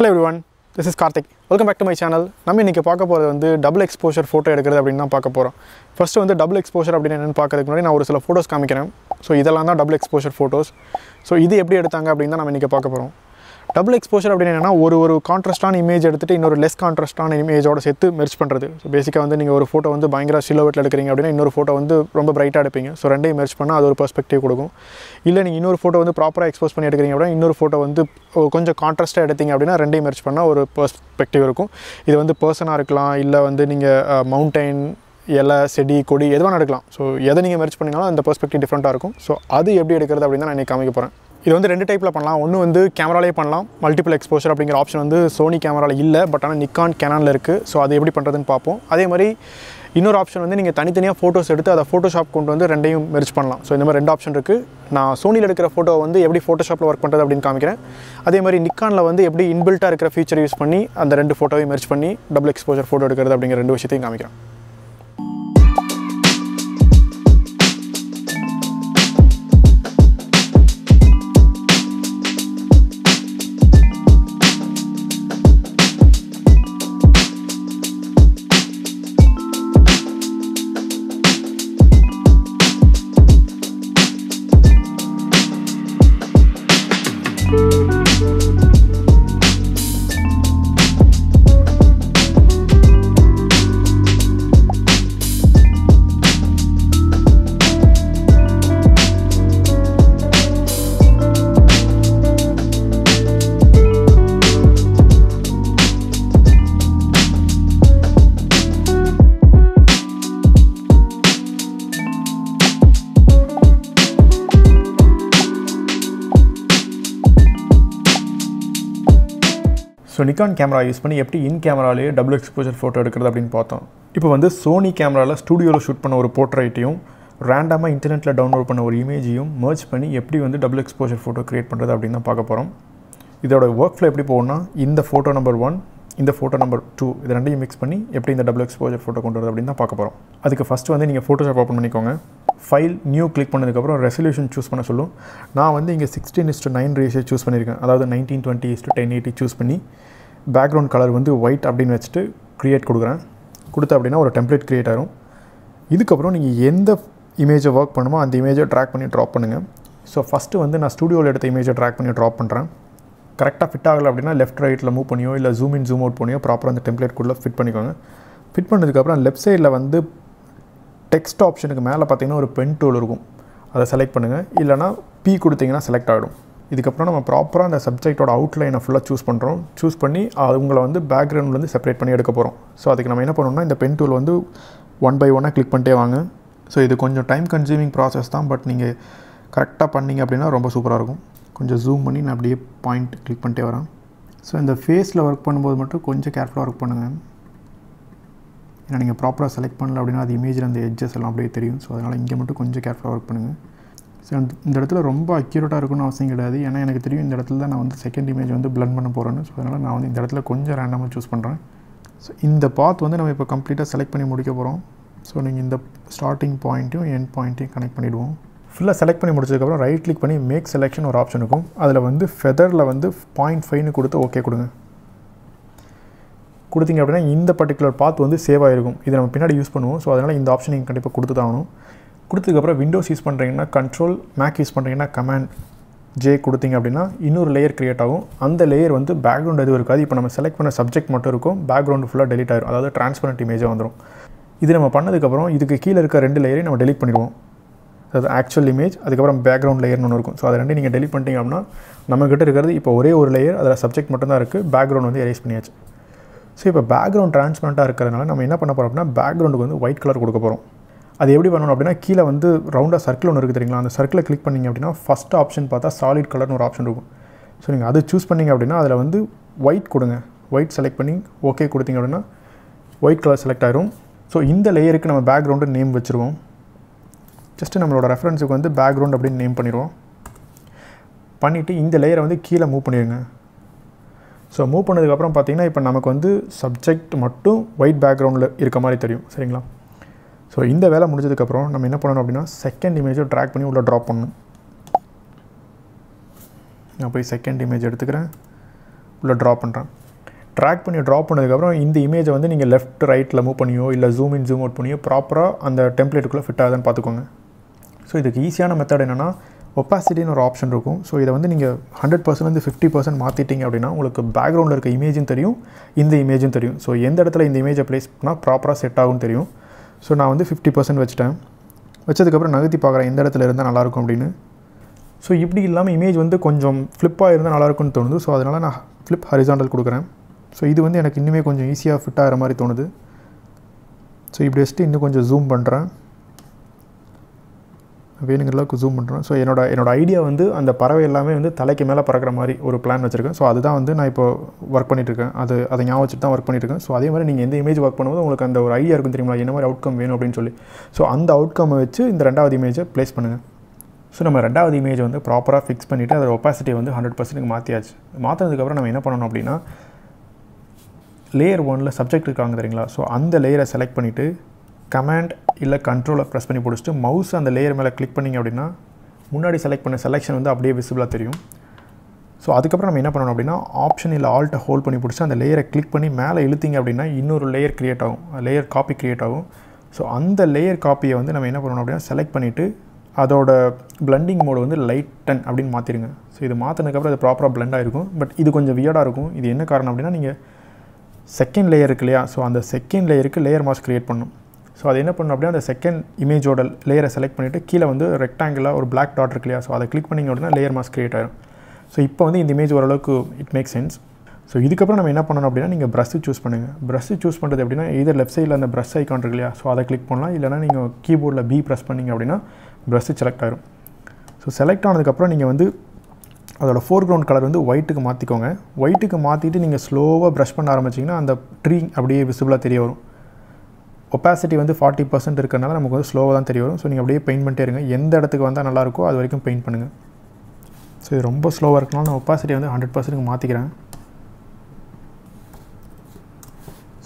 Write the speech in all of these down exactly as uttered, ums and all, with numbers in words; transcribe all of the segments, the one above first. Hello everyone, this is Karthik. Welcome back to my channel. Now we will double exposure photo. First, we will double exposure photos. So, these are double exposure photos. So, this is how we will double exposure is a contrast image and less contrast image. So, basically, you have a photo in a silhouette and a photo is very bright. So, you can merge a perspective. Or you can photo in proper expose and another photo in a contrast and you merge a perspective. This is a person or mountain. Yellow, city, kodi, either so, either you merge and the perspective different so, that's how we do. This is two types. One is camera, multiple exposure option is Sony camera, but Nikkan, Canon. So, that's how we do it. Another option is you can merge photos with Photoshop. So, there are two options. I will show you how to work with Photoshop. That's why Nikkan inbuilt feature use and the two photos merge double exposure photo. So Nikon camera use பண்ணி எப்படி in camera Leh double exposure photo எடுக்கிறது அப்படினு பார்த்தோம். இப்போ வந்து Sony cameraல ஸ்டுடியோல shoot பண்ண ஒரு portraitையும் randomly internetல download பண்ண ஒரு இமேஜையும் merge பண்ணி எப்படி வந்து double exposure photo create பண்றது அப்படினு தான் பார்க்க போறோம். இதோட work flow எப்படி போகும்னா இந்த photo number one, இந்த photo number two இத ரெண்டையும் mix பண்ணி எப்படி இந்த double exposure photo கொண்டு வரது அப்படினு தான் பார்க்க போறோம். அதுக்கு first வந்து நீங்க Photoshop ஓபன் பண்ணிக்கோங்க. File new click பண்ணதுக்கு அப்புறம் resolution choose பண்ண சொல்லும். நான் வந்து இங்க sixteen nine ratio choose பண்ணிருக்கேன். அதாவது nineteen twenty ten eighty choose பண்ணி background color வந்து white அப்படினு வெச்சிட்டு create கொடுக்குறேன். கொடுத்த அப்படினா ஒரு template create ஆகும். இதுக்கு அப்புறம் நீங்க எந்த இமேஜை வர்க் பண்ணுமோ அந்த இமேஜை drag பண்ணி drop பண்ணுங்க. சோ first வந்து நான் ஸ்டுடியோல எடுத்த இமேஜை drag பண்ணி drop பண்றேன். கரெக்ட்டா ஃபிட் ஆகல அப்படினா left rightல move பண்ணியோ இல்ல zoom in zoom out பண்ணியோ ப்ராப்பரா அந்த template குள்ள ஃபிட் பண்ணிக்கோங்க. ஃபிட் பண்ணதுக்கு அப்புறம் left sideல வந்து text option ku mela pathina oru pen tool irukum adha select pannunga illana p kuduthina select aagidum idukapra nama proper ah the subject oda outline ah full ah choose pandrom choose panni avungala vandu background la irundhu separate panni edukka porom so adukku nama enna pannona indha pen tool vandu one by one ah click pannite vaanga so idu konjam time consuming process dhaan but neenga correct ah panninga appadina romba super ah irukum konjam zoom panni na apdiye point click pannite varan so indha face la work pannumbodhu mattum konjam careful ah work pannunga. If you properly select the image and the edges, so you can be careful here. So, I think it's very accurate because I know the second image is blend, so I choose a random. So, in this path, we will completely select the so, the starting point and end point. Select the right click and make selection option. That's the feather zero point five. கொடுத்தீங்க அப்படினா இந்த particular path வந்து save ஆயிருக்கும். இத நம்ம பின்னாடி use பண்ணுவோம். So அதனால இந்த ஆப்ஷன் நீங்க கண்டிப்பா கொடுத்து தாணும். கொடுத்ததுக்கு அப்புறம் Windows யூஸ் பண்றீங்கன்னா Control, Mac யூஸ் பண்றீங்கன்னா Command J கொடுத்தீங்க அப்படினா இன்னொரு லேயர் கிரியேட் ஆகும். அந்த லேயர் வந்து பேக்ரவுண்ட் எதுவும் இருக்காது. இப்போ நம்ம செலக்ட் பண்ண சப்ஜெக்ட் மட்டும் இருக்கும். பேக்ரவுண்ட் ஃபுல்லா delete ஆயிடும். அதாவது ட்ரான்ஸ்பரண்ட் இமேஜா வந்துரும். இது நம்ம பண்ணதுக்கு அப்புறம் இதுக்கு கீழ இருக்க ரெண்டு லேயரை நம்ம delete பண்ணிடுவோம். அதாவது actual image அதுக்கு அப்புறம் background layer ன்னு இருக்கும். சோ அத ரெண்டையும் நீங்க delete பண்ணிட்டீங்க அப்படினா நம்ம கிட்ட இருக்குது இப்போ ஒரே ஒரு லேயர் அதுல சப்ஜெக்ட் மட்டும் தான் இருக்கு. பேக்ரவுண்ட் வந்து erase பண்ணியாச்சு. So இப்போ பேக்ரவுண்ட் ட்ரான்ஸ்பரண்டா இருக்கறனால நம்ம என்ன பண்ணப் போறோம்னா பேக்ரவுண்டுக்கு வந்து white கலர் கொடுக்க போறோம். அது எப்படி பண்ணனும் அப்படினா கீழ வந்து ரவுண்டா சர்க்கிள் ஒன்னு இருக்கு தெரியுங்களா? அந்த சர்க்கிளை கிளிக் பண்ணீங்க அப்படினா ஃபர்ஸ்ட் ஆப்ஷன் பார்த்தா சாலிட் கலர்னு ஒரு ஆப்ஷன் இருக்கும். சோ நீங்க அதை चूஸ் பண்ணீங்க அப்படினா அதுல வந்து white கொடுங்க. white செலக்ட் பண்ணி ஓகே கொடுத்தீங்க அப்படினா white கலர் செலக்ட் ஆகும். சோ இந்த லேயருக்கு நம்ம பேக்ரவுண்ட் நேம் வெச்சிருவோம். ஜஸ்ட் நம்மளோட ரெஃபரன்ஸ்க்கு வந்து பேக்ரவுண்ட் அப்படி நேம் பண்ணிடுவோம். பண்ணிட்டு இந்த லேயரை வந்து கீழ மூவ் பண்ணிடுங்க. So move பண்ணதுக்கு அப்புறம் பாத்தீங்கன்னா இப்போ நமக்கு வந்து சப்ஜெக்ட் மட்டும் white backgroundல இருக்க மாதிரி தெரியும். சரிங்களா? சோ இந்த வேலை முடிஞ்சதுக்கு அப்புறம் நம்ம என்ன பண்ணனும் அப்படினா செகண்ட் இமேஜை drag பண்ணி உள்ள drop பண்ணனும். நான் போய் செகண்ட் இமேஜ் எடுத்துக்கறேன். உள்ள ட்ரா பண்ணுறேன். ட்ராக் பண்ணி ட்ரா பண்ணதுக்கப்புறம் இந்த இமேஜை வந்து நீங்கள் லெஃப்ட் ரைட்டில் மூவ் பண்ணியோ இல்லை ஜூம் இன் ஜூம் அவுட் பண்ணியோ ப்ராப்பராக அந்த டெம்ப்ளேட்டுக்குள்ளே ஃபிட் ஆகுதுன்னு பார்த்துக்கோங்க. ஸோ இதுக்கு ஈஸியான மெத்தட் என்னென்னா, ஒப்பாசிட்டின்னு ஒரு ஆப்ஷன் இருக்கும். ஸோ இதை வந்து நீங்கள் ஹண்ட்ரட் பர்சன்ட்லேருந்து ஃபிஃப்டி பர்சன்ட் மாற்றிட்டிங்க அப்படின்னா உங்களுக்கு பேக்ரவுண்டில் இருக்க இமேஜும் தெரியும், இந்த இமேஜும் தெரியும். ஸோ எந்த இடத்துல இந்த இமேஜை ப்ளேஸ் பண்ணால் ப்ராப்பராக செட் ஆகும்னு தெரியும். ஸோ நான் வந்து ஃபிஃப்டி பர்சன்ட் வச்சுட்டேன். வச்சதுக்கப்புறம் நகர்த்தி பார்க்குறேன் எந்த இடத்துல இருந்தால் நல்லாயிருக்கும் அப்படின்னு. ஸோ இப்படி இல்லாமல் இமேஜ் வந்து கொஞ்சம் ஃப்ளிப்பாக இருந்தால் நல்லாயிருக்குன்னு தோணுது. ஸோ அதனால் நான் ஃப்ளிப் ஹரிசாண்டல் கொடுக்குறேன். ஸோ இது வந்து எனக்கு இன்னுமே கொஞ்சம் ஈஸியாக ஃபிட் ஆகிற மாதிரி தோணுது. ஸோ இப்படி வச்சுட்டு இன்னும் கொஞ்சம் ஜூம் பண்ணுறேன், வேணுங்கிறதுக்கு ஜூம் பண்ணுறேன். ஸோ என்னோட என்னோடய ஐடியா வந்து அந்த பறவை எல்லாமே வந்து தலைக்கு மேலே பறக்கிற மாதிரி ஒரு பிளான் வச்சுருக்கேன். ஸோ அதுதான் வந்து நான் இப்போ ஒர்க் பண்ணிட்டுருக்கேன். அது அதை ஞாபகம் வச்சுட்டு தான் ஒர்க் பண்ணிட்டுருக்கேன். ஸோ அதே மாதிரி நீங்கள் எந்த இமேஜ் ஒர்க் பண்ணும்போது உங்களுக்கு அந்த ஒரு ஐடியா இருக்கும், தெரியுமா என்ன மாதிரி அவுட்கம் வேணும் அப்படின்னு சொல்லி. ஸோ அந்த அவுட்கம்மை வச்சு இந்த ரெண்டாவது இமேஜை ப்ளேஸ் பண்ணுங்கள். ஸோ நம்ம ரெண்டாவது இமேஜ் வந்து ப்ராப்பராக ஃபிக்ஸ் பண்ணிவிட்டு அதோட ஒப்பாசிட்டியை வந்து ஹண்ட்ரட் பர்சன்ட்டுக்கு மாற்றியாச்சு. மாற்றினதுக்கப்புறம் நம்ம என்ன பண்ணணும் அப்படின்னா, லேயர் ஒன்னில் சப்ஜெக்ட் இருக்காங்க தெரியுங்களா, ஸோ அந்த லேயரை செலக்ட் பண்ணிவிட்டு கமாண்ட் இல்லை கண்ட்ரோலை ப்ரெஸ் பண்ணி பிடிச்சிட்டு மவுஸ் அந்த லேயர் மேலே கிளிக் பண்ணிங்க அப்படின்னா முன்னாடி செலக்ட் பண்ண செலெக்ஷன் வந்து அப்படியே விசிபிளாக தெரியும். ஸோ அதுக்கப்புறம் நம்ம என்ன பண்ணணும் அப்படின்னா, ஆப்ஷன் இல்லை ஆல்ட்டை ஹோல்ட் பண்ணி பிடிச்சி அந்த லேயரை கிளிக் பண்ணி மேலே இழுத்திங்க அப்படின்னா இன்னொரு லேயர் க்ரியேட் ஆகும், லேயர் காப்பி க்ரியேட் ஆகும். ஸோ அந்த லேயர் காப்பியை வந்து நம்ம என்ன பண்ணணும் அப்படின்னா செலக்ட் பண்ணிவிட்டு அதோட பிளண்டிங் மோடு வந்து லைட்டன் அப்படின்னு மாற்றிடுங்க. ஸோ இது மாற்றினதுக்கப்புறம் அது ப்ராப்பராக பிளெண்ட் ஆகிருக்கும். பட் இது கொஞ்சம் வியர்டாக இருக்கும். இது என்ன காரணம் அப்படின்னா, நீங்கள் செகண்ட் லேயர் இருக்கு இல்லையா, ஸோ அந்த செகண்ட் லேயருக்கு லேயர் மாஸ்க் க்ரியேட் பண்ணணும். ஸோ அது என்ன பண்ணணும் அப்படின்னா, அந்த செகண்ட் இமேஜோட லேயரை செலக்ட் பண்ணிவிட்டு கீழே வந்து ரெக்டாங்கிளாக ஒரு பிளாக் டாட் இருக்கு இல்லையா, ஸோ அதை கிளிக் பண்ணிங்க அப்படின்னா லேயர் மாஸ்க் க்ரியேட் ஆகிடும். ஸோ இப்போ வந்து இந்த இமேஜ் ஓரளவுக்கு இட் மேக் சென்ஸ். ஸோ இதுக்கப்புறம் நம்ம என்ன பண்ணணும் அப்படின்னா, நீங்கள் ப்ரஷ் சூஸ் பண்ணுங்கள். ப்ரஷ் சூஸ் பண்ணுறது அப்படின்னா எதர் லெஃப்ட் சைடில் அந்த ப்ரஷ் ஐக்கான் இருக்கு இல்லையா, ஸோ அதை கிளிக் பண்ணலாம். இல்லைனா நீங்கள் கீபோர்டில் பி ப்ரெஸ் பண்ணிங்க அப்படின்னா ப்ரஷ் செலக்ட் ஆகிடும். ஸோ செலக்ட் ஆனதுக்கப்புறம் நீங்கள் வந்து அதோடய ஃபோர்க்ரவுண்ட் கலர் வந்து ஒயிட்டுக்கு மாற்றிக்கோங்க. ஒயிட்டுக்கு மாற்றிட்டு நீங்கள் ஸ்லோவாக ப்ரஷ் பண்ண ஆரம்பிச்சிங்கன்னா அந்த ட்ரீ அப்படியே விசிபிளாக தெரிய வரும். ஒப்பாசிட்டி வந்து ஃபார்ட்டி பர்சன்ட் இருக்கிறனால நமக்கு வந்து ஸ்லோவாக தான் தெரிய வரும். ஸோ நீங்கள் அப்படியே பெயிண்ட் பண்ணிட்டே இருங்க, எந்த இடத்துக்கு வந்தால் நல்லாயிருக்கோ அது வரைக்கும் பெயிண்ட் பண்ணுங்கள். ஸோ இது ரொம்ப ஸ்லோவாக இருக்கனால நான் ஒப்பாசிட்டியை வந்து ஹண்ட்ரட் பர்சன்ட்டுக்கு மாற்றிக்கிறேன்.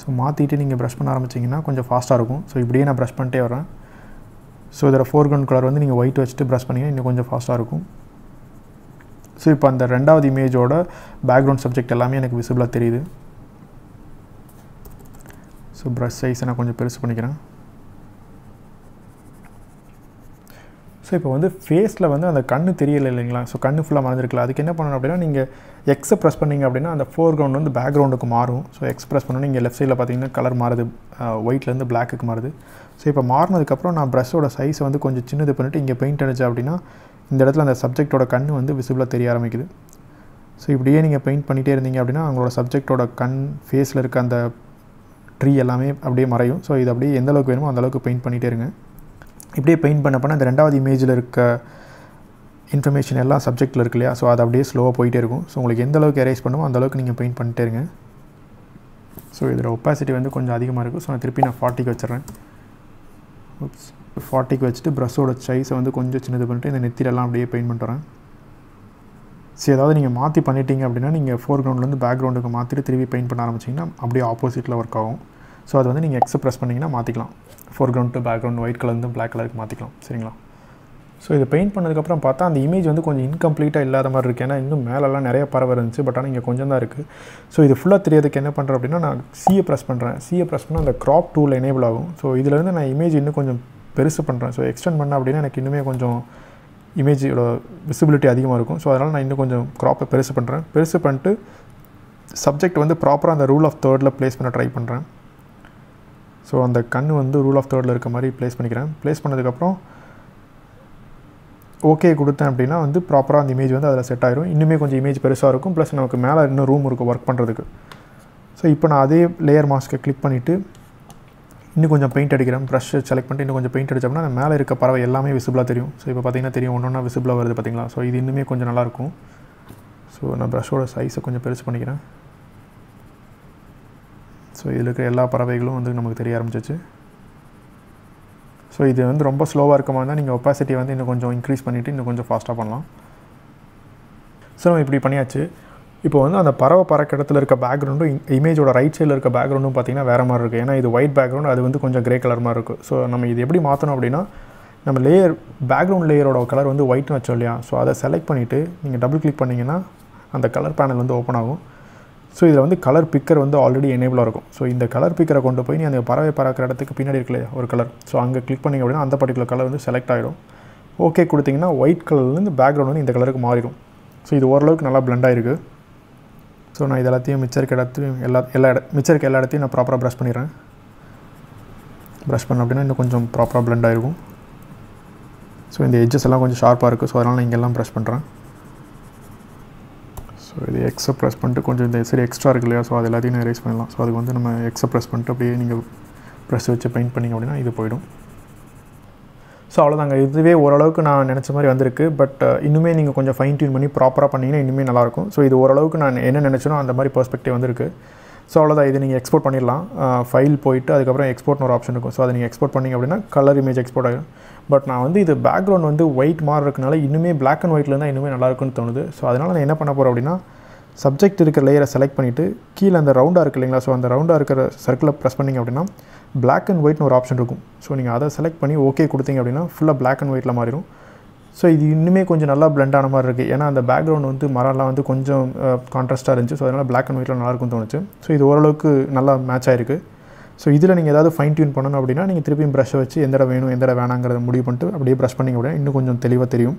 ஸோ மாற்றிட்டு நீங்கள் ப்ரஷ் பண்ண ஆரம்பிச்சிங்கன்னா கொஞ்சம் ஃபாஸ்ட்டாக இருக்கும். ஸோ இப்படியே நான் ப்ரஷ் பண்ணிட்டே வரேன். ஸோ இதோட ஃபோர்க்ரவுண்ட் கலர் வந்து நீங்கள் ஒயிட் வச்சுட்டு ப்ரஷ் பண்ணிங்கன்னா இன்னும் கொஞ்சம் ஃபாஸ்ட்டாக இருக்கும். ஸோ இப்போ அந்த ரெண்டாவது இமேஜோட பேக்ரவுண்ட் சப்ஜெக்ட் எல்லாமே எனக்கு விசிபிளாக தெரியுது. ஸோ ப்ரஷ் சைஸை நான் கொஞ்சம் பெருசு பண்ணிக்கிறேன். ஸோ இப்போ வந்து ஃபேஸில் வந்து அந்த கண்ணு தெரியலை இல்லைங்களா, ஸோ கண்ணு ஃபுல்லாக மறைஞ்சிருக்கலாம். அதுக்கு என்ன பண்ணணும் அப்படின்னா, நீங்கள் எக்ஸை ப்ரெஸ் பண்ணிங்க அப்படின்னா அந்த ஃபோர்க்ரவுண்ட் வந்து பேக்ரவுண்டுக்கு மாறும். ஸோ எக்ஸ் ப்ரெஸ் பண்ணணும். நீங்கள் லெஃப்ட் சைடில் பார்த்தீங்கன்னா கலர் மாறுது, ஒயிட்லேருந்து பிளாக்குக்கு மாறுது. ஸோ இப்போ மாறினதுக்கப்புறம் நான் ப்ரஷ்ஷோட சைஸை வந்து கொஞ்சம் சின்னது பண்ணிவிட்டு இங்கே பெயிண்ட் அடித்தேன் அப்படின்னா இந்த இடத்துல அந்த சப்ஜெக்டோட கண் வந்து விசிபிளாக தெரிய ஆரம்பிக்குது. ஸோ இப்படியே நீங்கள் பெயிண்ட் பண்ணிகிட்டே இருந்தீங்க அப்படின்னா அவங்களோட சப்ஜெக்டோட கண் ஃபேஸில் இருக்க அந்த ட்ரீ எல்லாமே அப்படியே மறையும். ஸோ இது அப்படியே எந்த அளவுக்கு வேணுமோ அந்தளவுக்கு பெயிண்ட் பண்ணிகிட்டே இருங்க. இப்படியே பெயிண்ட் பண்ண பண்ண அந்த ரெண்டாவது இமேஜில் இருக்க இன்ஃபர்மேஷன் எல்லாம் சப்ஜெக்டில் இருக்கு இல்லையா, ஸோ அது அப்படியே ஸ்லோவாக போயிட்டே இருக்கும். ஸோ உங்களுக்கு எந்த அளவுக்கு எரேஸ் பண்ணுமோ அந்தளவுக்கு நீங்கள் பெயிண்ட் பண்ணிட்டே இருங்க. ஸோ இதோட ஒப்பாசிட்டி வந்து கொஞ்சம் அதிகமாக இருக்கும். ஸோ நான் திருப்பி நான் ஃபார்ட்டிக்கு வச்சிடறேன். ஓப்ஸ் ஃபார்ட்டிக்கு வச்சுட்டு ப்ரஷ்ஷோட சைஸை வந்து கொஞ்சம் சின்னது பண்ணிட்டு இந்த நெத்திலெல்லாம் அப்படியே பெயிண்ட் பண்ணுறேன். சரி, ஏதாவது நீங்கள் மாற்றி பண்ணிட்டீங்க அப்படின்னா நீங்கள் ஃபோர்க்ரவுண்ட்லேருந்து பேக்ரவுண்டுக்கு மாற்றிட்டு திருப்பி பெயிண்ட் பண்ண ஆரம்பிச்சிங்கன்னா அப்படியே ஆப்போசிட்டில் ஒர்க் ஆகும். ஸோ அது வந்து நீங்கள் எக்ஸ் ப்ரெஸ் பண்ணிங்கன்னா மாற்றிக்கலாம். ஃபோர்க்ரவுண்ட் டு பேக்ரவுண்ட் ஒயிட் கலர்ந்து பிளாக் கலருக்கு மாற்றிக்கலாம். சரிங்களா? ஸோ இது பெயிண்ட் பண்ணதுக்கப்புறம் பார்த்தா அந்த இமேஜ் வந்து கொஞ்சம் இன்கம்ப்ளீட்டாக இல்லாத மாதிரி இருக்குது. ஏன்னா இன்னும் மேலெல்லாம் நிறைய பறவை இருந்துச்சு, பட் ஆனால் இங்கே கொஞ்சம் தான் இருக்குது. ஸோ இது ஃபுல்லாக தெரியறதுக்கு என்ன பண்ணுறேன் அப்படின்னா, நான் சிஏ ப்ரெஸ் பண்ணுறேன். சிஏ ப்ரெஸ் பண்ணால் அந்த க்ராப் டூல் எனேபிள் ஆகும். ஸோ இதிலேருந்து நான் இமேஜ் இன்னும் கொஞ்சம் பெருசு பண்ணுறேன். ஸோ எக்ஸ்டெண்ட் பண்ண அப்படின்னா எனக்கு இன்னுமே கொஞ்சம் இமேஜோட விசிபிலிட்டி அதிகமாக இருக்கும். ஸோ அதனால் நான் இன்னும் கொஞ்சம் க்ராப்பை பெருசு பண்ணுறேன். பெருசு பண்ணிட்டு சப்ஜெக்ட் வந்து ப்ராப்பராக அந்த ரூல் ஆஃப் தேர்டில் ப்ளேஸ் பண்ண ட்ரை பண்ணுறேன். ஸோ அந்த கண் வந்து ரூல் ஆஃப் தேர்டில் இருக்க மாதிரி ப்ளேஸ் பண்ணிக்கிறேன். ப்ளேஸ் பண்ணதுக்கப்புறம் ஓகே கொடுத்தேன் அப்படின்னா வந்து ப்ராப்பராக அந்த இமேஜ் வந்து அதில் செட் ஆகிடும். இன்னுமே கொஞ்சம் இமேஜ் பெருசாக இருக்கும். ப்ளஸ் நமக்கு மேலே இன்னும் ரூம் இருக்கும் ஒர்க் பண்ணுறதுக்கு. ஸோ இப்போ நான் அதே லேயர் மாஸ்க்கை கிளிக் பண்ணிவிட்டு இன்னும் கொஞ்சம் பெயிண்ட் அடிக்கிறேன். ப்ரஷ் செலக்ட் பண்ணிட்டு இன்னும் கொஞ்சம் பெயிண்ட் அடித்தோம்னா அந்த மேலே இருக்க பறவை எல்லாமே விசிபிளாக தெரியும். ஸோ இப்போ பார்த்திங்கன்னா தெரியும், ஒன்று ஒன்றா விசிபிளாக வருது பார்த்திங்களா. ஸோ இது இன்னுமே கொஞ்சம் நல்லாயிருக்கும். ஸோ நான் ப்ரஷ்ஷோட சைஸை கொஞ்சம் பெருசு பண்ணிக்கிறேன். ஸோ இதில் இருக்கிற எல்லா பறவைகளும் வந்து நமக்கு தெரிய ஆரம்பிச்சிச்சு. ஸோ இது வந்து ரொம்ப ஸ்லோவாக இருக்க மாதிரி தான். நீங்கள் ஒப்பாசிட்டியை வந்து இன்னும் கொஞ்சம் இன்க்ரீஸ் பண்ணிவிட்டு இன்னும் கொஞ்சம் ஃபாஸ்ட்டாக பண்ணலாம். ஸோ நம்ம இப்படி பண்ணியாச்சு. இப்போ வந்து அந்த பறவை பறக்க இடத்துல இருக்க பேக்ரவுண்டும் இமேஜோட ரைட் சைடில் இருக்க பேக்ரவுண்டும் பார்த்திங்கன்னா வேறு மாதிரி இருக்குது. ஏன்னா இது ஒயிட் பேக்ரவுண்ட், அது வந்து கொஞ்சம் கிரே கலர் மாதிரி இருக்குது. ஸோ நம்ம இது எப்படி மாற்றணும் அப்படின்னா, நம்ம லேயர் பேக்ரவுண்ட் லேயரோட கலர் வந்து ஒயிட்னு வச்சோம் இல்லையா, ஸோ அதை செலக்ட் பண்ணிவிட்டு நீங்கள் டபுள் கிளிக் பண்ணிங்கன்னா அந்த கலர் பேனல் வந்து ஓப்பன் ஆகும். ஸோ இதில் வந்து கலர் பிக்கர் வந்து ஆல்ரெடி எனேபிளாக இருக்கும். ஸோ இந்த கலர் பிக்கரை கொண்டு போய் நீ அந்த பறவை பறக்கிற இடத்துக்கு பின்னாடி இருக்கல ஒரு கலர், ஸோ அங்கே கிளிக் பண்ணிங்க அப்படின்னா அந்த பர்டிகுலர் கலர் வந்து செலக்ட் ஆகிடும். ஓகே கொடுத்திங்கன்னா ஒயிட் கலர்லேருந்து பேக்ரவுண்ட் வந்து இந்த கலருக்கு மாறிடும். ஸோ இது ஓரளவுக்கு நல்லா பிளெண்ட் ஆகிருக்கு. ஸோ நான் இது எல்லாத்தையும் மிச்சருக்கு இடத்தையும் எல்லா எல்லா இட மிச்சருக்கு எல்லா இடத்தையும் நான் ப்ராப்பராக ப்ரஷ் பண்ணிடுறேன். ப்ரஷ் பண்ண அப்படின்னா இன்னும் கொஞ்சம் ப்ராப்பராக பிளெண்ட் ஆகிருக்கும். ஸோ இந்த எட்ஜஸ் எல்லாம் கொஞ்சம் ஷார்ப்பாக இருக்குது. ஸோ அதனால் நான் இங்கெல்லாம் ப்ரஷ் பண்ணுறேன். ஸோ இது எக்ஸை ப்ரெஸ் பண்ணிட்டு கொஞ்சம் இந்த சரி எக்ஸ்ட்ரா இருக்கு இல்லையா, ஸோ அது எல்லாத்தையும் நான் ரேஸ் பண்ணலாம். ஸோ அதுக்கு வந்து நம்ம எக்ஸை ப்ரெஸ் பண்ணிட்டு அப்படியே நீங்கள் ப்ரெஸ் வச்சு பெயிண்ட் பண்ணிங்க அப்படின்னா இது போயிடும். ஸோ அவ்வளோதாங்க, இதுவே ஓரளவுக்கு நான் நினச்ச மாதிரி வந்திருக்கு. பட் இன்னுமே நீங்கள் கொஞ்சம் ஃபைன் டியூன் பண்ணி ப்ராப்பராக பண்ணிங்கன்னா இன்னுமே நல்லாயிருக்கும். ஸோ இது ஓரளவுக்கு நான் என்ன நினச்சனோ அந்த மாதிரி பெர்ஸ்பெக்டிவ் வந்திருக்கு. ஸோ அவ்வளோதான், இது நீங்கள் எக்ஸ்போர்ட் பண்ணிடலாம். ஃபைல் போயிட்டு அதுக்கப்புறம் எக்ஸ்போர்ட்னு ஒரு ஆப்ஷன் இருக்கும். ஸோ அதை நீங்கள் எக்ஸ்போர்ட் பண்ணிங்க அப்படின்னா கலர் இமேஜ் எக்ஸ்போர்ட் ஆகிடும். பட் நான் வந்து இது பேக்ரவுண்ட் வந்து ஒயிட் மாதிரி இருக்கனால இன்னுமே பிளாக் அண்ட் ஒயிட்லேருந்தால் இன்னுமே நல்லாயிருக்குன்னு தோணுது. ஸோ அதனால் நான் என்ன பண்ண போகிறேன் அப்படின்னா, சப்ஜெக்ட் இருக்கிற லேயரை செலக்ட் பண்ணிவிட்டு கீழே அந்த ரவுண்டாக இருக்குது இல்லைங்களா, ஸோ அந்த ரவுண்டாக இருக்கிற சர்க்கிளை ப்ரெஸ் பண்ணிங்க அப்படின்னா பிளாக் அண்ட் ஒயிட்னு ஒரு ஆப்ஷன் இருக்கும். ஸோ நீங்கள் அதை செலக்ட் பண்ணி ஓகே கொடுத்தீங்க அப்படின்னா ஃபுல்லாக பிளாக் அண்ட் ஒயிட்டில் மாறிடும். ஸோ இது இன்னுமே கொஞ்சம் நல்லா பிளெண்ட் ஆன மாதிரி இருக்குது. ஏன்னா அந்த பேக்ரவுண்ட் வந்து மரம்லாம் வந்து கொஞ்சம் கான்ட்ராஸ்ட்டாக இருந்துச்சு. ஸோ அதனால் பிளாக் அண்ட் ஒயிட்டில் நல்லாயிருக்குன்னு தோணுச்சு. ஸோ இது ஓரளவுக்கு நல்லா மேட்ச் ஆகிருக்கு. ஸோ இதில் நீங்கள் ஏதாவது ஃபைன் டியூன் பண்ணணும் அப்படின்னா நீங்கள் திருப்பியும் ப்ரஷ் வச்சு எந்த இடம் வேணும் எந்த இடம் வேணாங்கிறத முடிவு பண்ணிட்டு அப்படியே ப்ரஷ் பண்ணிங்க அப்படின்னா இன்னும் கொஞ்சம் தெளிவாக தெரியும்.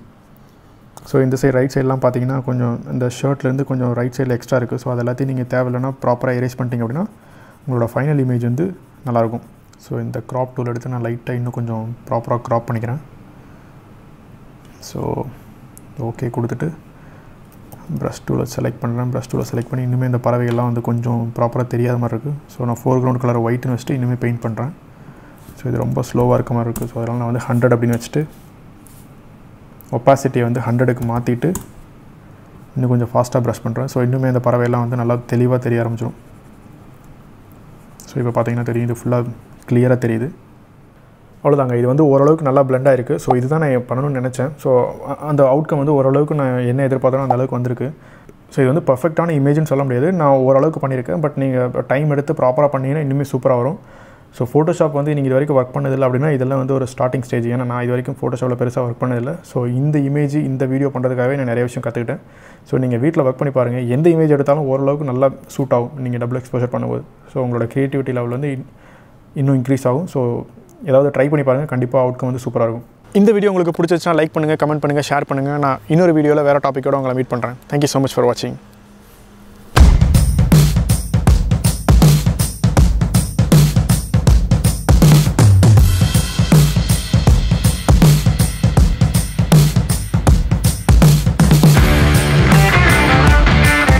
ஸோ இந்த சைடு ரைட் சைடெலாம் பார்த்தீங்கன்னா கொஞ்சம் இந்த ஷர்ட்லேருந்து கொஞ்சம் ரைட் சைடில் எக்ஸ்ட்ரா இருக்குது. ஸோ அது எல்லாத்தையும் நீங்கள் தேவையில்லைன்னா ப்ராப்பராக எரேஸ் பண்ணிட்டீங்க அப்படின்னா உங்களோட ஃபைனல் இமேஜ் வந்து நல்லாயிருக்கும். ஸோ இந்த க்ராப் டூல் எடுத்து நான் லைட்டாக இன்னும் கொஞ்சம் ப்ராப்பராக க்ராப் பண்ணிக்கிறேன். ஸோ ஓகே கொடுத்துட்டு ப்ரஷ் டூலை செலக்ட் பண்ணுறேன். ப்ரஷ் டூலை செலக்ட் பண்ணி இன்னுமே இந்த பறவைகள்லாம் வந்து கொஞ்சம் ப்ராப்பராக தெரியாத மாதிரி இருக்குது. ஸோ நான் ஃபோர் கிரவுண்ட் கலர் ஒயிட்னு வச்சுட்டு இன்னுமே பெயிண்ட் பண்ணுறேன். ஸோ இது ரொம்ப ஸ்லோவாக இருக்க மாதிரி இருக்குது. ஸோ அதனால் நான் வந்து ஹண்ட்ரட் அப்படின்னு வச்சுட்டு ஒப்பாசிட்டியை வந்து ஹண்ட்ரடுக்கு மாற்றிட்டு இன்னும் கொஞ்சம் ஃபாஸ்ட்டாக ப்ரஷ் பண்ணுறேன். ஸோ இன்னுமே இந்த பறவைலாம் வந்து நல்லா தெளிவாக தெரிய ஆரம்பிச்சிடும். ஸோ இப்போ பார்த்தீங்கன்னா தெரியும், இது ஃபுல்லாக கிளியராக தெரியுது. அவ்வளோதாங்க, இது வந்து ஓரளவுக்கு நல்லா பிளெண்டாக இருக்குது. ஸோ இதுதான் நான் பண்ணணும்னு நினச்சேன். ஸோ அந்த அவுட்கம் வந்து ஓரளவுக்கு நான் என்ன எதிர்பார்த்தனோ அந்த அளவுக்கு வந்திருக்கு. ஸோ இது வந்து பர்ஃபெக்டான இமேஜ்னு சொல்ல முடியாது, நான் ஓரளவுக்கு பண்ணியிருக்கேன். பட் நீங்கள் டைம் எடுத்து ப்ராப்பராக பண்ணிங்கன்னா இன்னுமே சூப்பராக வரும். ஸோ ஃபோட்டோஷாப் வந்து நீங்கள் இது வரைக்கும் ஒர்க் பண்ணதில்லை அப்படின்னா இதெல்லாம் வந்து ஒரு ஸ்டார்டிங் ஸ்டேஜ். ஏன்னா நான் இது வரைக்கும் ஃபோட்டோஷாப்பில் பெருசாக ஒர்க் பண்ணதில்லை. ஸோ இந்த இமேஜ் இந்த வீடியோ பண்ணுறதுக்காகவே நான் நிறைய விஷயம் கற்றுக்கிட்டேன். ஸோ நீங்கள் வீட்டில் ஒர்க் பண்ணி பாருங்கள், எந்த இமேஜ் எடுத்தாலும் ஓரளவுக்கு நல்லா சூட் ஆகும் நீங்கள் டபுள் எக்ஸ்போஷர் பண்ணும்போது. ஸோ உங்களோட க்ரியேட்டிவிட்டி லெவல் வந்து இன்னும் இன்க்ரீஸ் ஆகும். ஸோ ஏதாவது ட்ரை பண்ணி பாருங்கள், கண்டிப்பாக அவுட்கம் வந்து சூப்பராக இருக்கும். இந்த வீடியோ உங்களுக்கு பிடிச்சிருச்சுன்னா லைக் பண்ணுங்கள், கமெண்ட் பண்ணுங்கள், ஷேர் பண்ணுங்கள். நான் இன்னொரு வீடியோவில் வேறு டாப்பிக்கோடு உங்களை மீட் பண்ணுறேன். தேங்க்யூ ஸோ மச் ஃபார் வாட்சிங்.